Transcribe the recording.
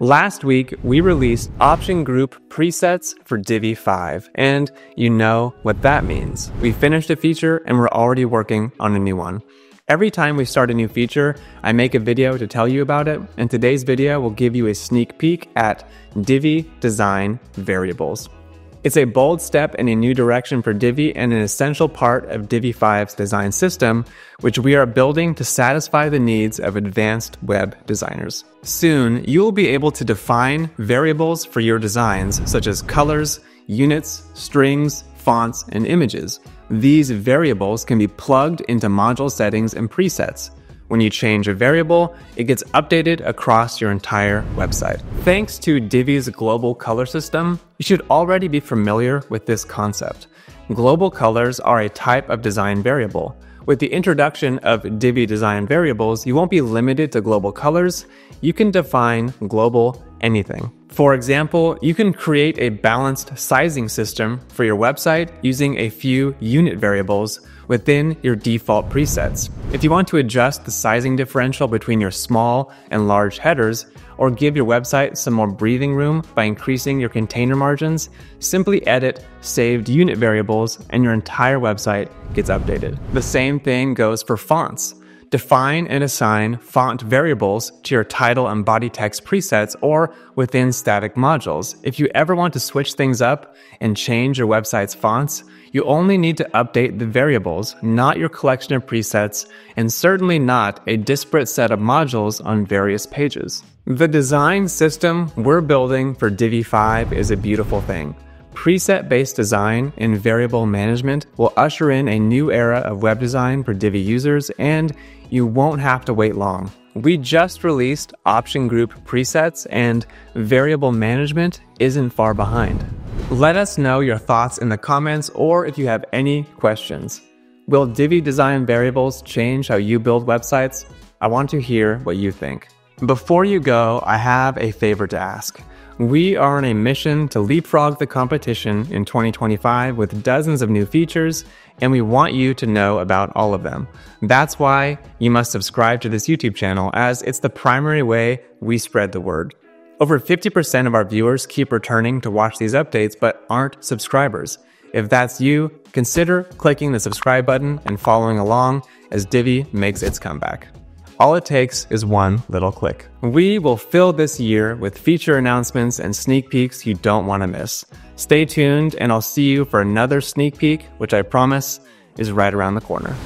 Last week, we released Option Group Presets for Divi 5, and you know what that means. We finished a feature and we're already working on a new one. Every time we start a new feature, I make a video to tell you about it, and today's video will give you a sneak peek at Divi Design Variables. It's a bold step in a new direction for Divi and an essential part of Divi 5's design system, which we are building to satisfy the needs of advanced web designers. Soon, you'll be able to define variables for your designs, such as colors, units, strings, fonts, and images. These variables can be plugged into module settings and presets. When you change a variable, it gets updated across your entire website. Thanks to Divi's global color system, you should already be familiar with this concept. Global colors are a type of design variable. With the introduction of Divi Design Variables, you won't be limited to global colors. You can define global anything. For example, you can create a balanced sizing system for your website using a few unit variables within your default presets. If you want to adjust the sizing differential between your small and large headers, or give your website some more breathing room by increasing your container margins, simply edit saved unit variables and your entire website gets updated. The same thing goes for fonts. Define and assign font variables to your title and body text presets or within static modules. If you ever want to switch things up and change your website's fonts, you only need to update the variables, not your collection of presets, and certainly not a disparate set of modules on various pages. The design system we're building for Divi 5 is a beautiful thing. Preset-based design and variable management will usher in a new era of web design for Divi users, and you won't have to wait long. We just released Option Group Presets, and variable management isn't far behind. Let us know your thoughts in the comments or if you have any questions. Will Divi Design Variables change how you build websites? I want to hear what you think. Before you go, I have a favor to ask. We are on a mission to leapfrog the competition in 2025 with dozens of new features, and we want you to know about all of them. That's why you must subscribe to this YouTube channel, as it's the primary way we spread the word. Over 50% of our viewers keep returning to watch these updates but aren't subscribers. If that's you, consider clicking the subscribe button and following along as Divi makes its comeback. All it takes is one little click. We will fill this year with feature announcements and sneak peeks you don't want to miss. Stay tuned, and I'll see you for another sneak peek, which I promise is right around the corner.